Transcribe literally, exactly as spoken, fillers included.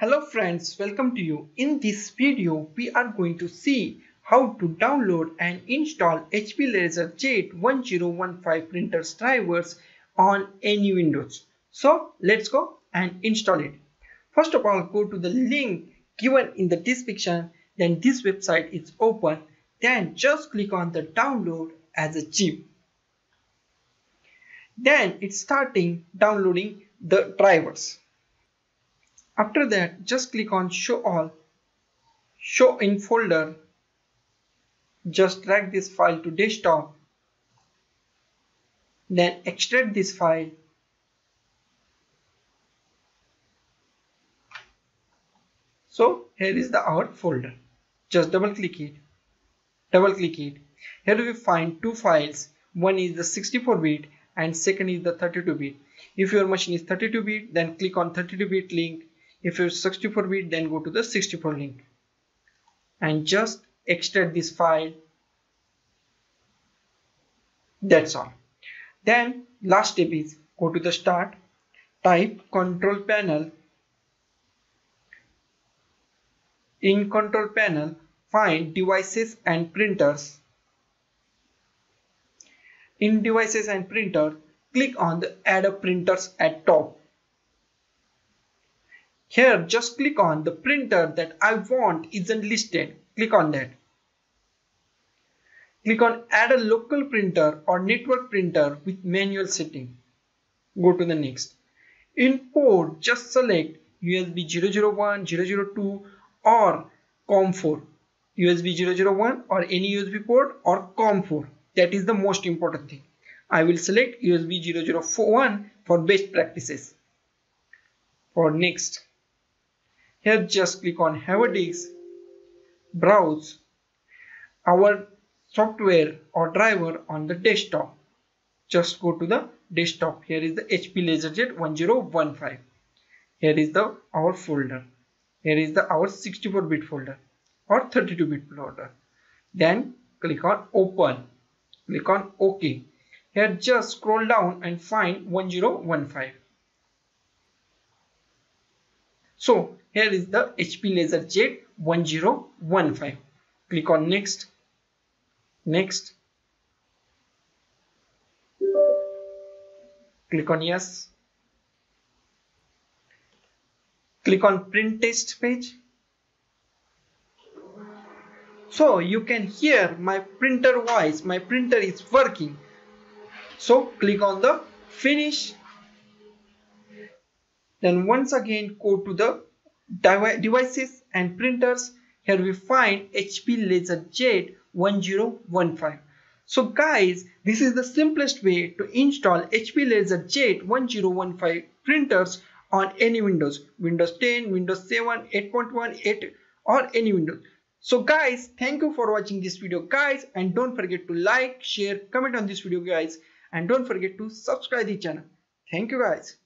Hello friends, welcome to you. In this video, we are going to see how to download and install H P LaserJet ten fifteen printers drivers on any Windows. So let's go and install it. First of all, go to the link given in the description. Then this website is open. Then just click on the download as a zip. Then it's starting downloading the drivers. After that, just click on show all, show in folder, just drag this file to desktop, then extract this file, so here is the our folder, just double click it, double click it, here we find two files, one is the sixty-four bit and second is the thirty-two bit, if your machine is thirty-two bit then click on thirty-two bit link. If you're sixty-four bit then go to the sixty-four link and just extract this file. That's all. Then last step is go to the start, type control panel. In control panel find devices and printers. In devices and printer click on the add a printers at top. Here just click on the printer that I want isn't listed. Click on that. Click on add a local printer or network printer with manual setting. Go to the next. In port just select U S B zero zero one, zero zero two or COM four. U S B zero zero one or any U S B port or COM four. That is the most important thing. I will select U S B zero zero one for best practices. For next. Here just click on have a disk, browse our software or driver on the desktop. Just go to the desktop. Here is the H P LaserJet ten fifteen. Here is the our folder. Here is the our sixty-four bit folder or thirty-two bit folder. Then click on open. Click on OK. Here just scroll down and find ten fifteen. So here is the H P LaserJet ten fifteen. Click on next, next, click on yes, click on print test page. So you can hear my printer voice, my printer is working. So click on the finish. Then once again go to the devices and printers. Here we find H P LaserJet ten fifteen. So guys, this is the simplest way to install H P LaserJet ten fifteen printers on any Windows. Windows ten, Windows seven, eight point one, eight or any Windows. So guys, thank you for watching this video guys, and don't forget to like, share, comment on this video guys, and don't forget to subscribe the channel. Thank you guys.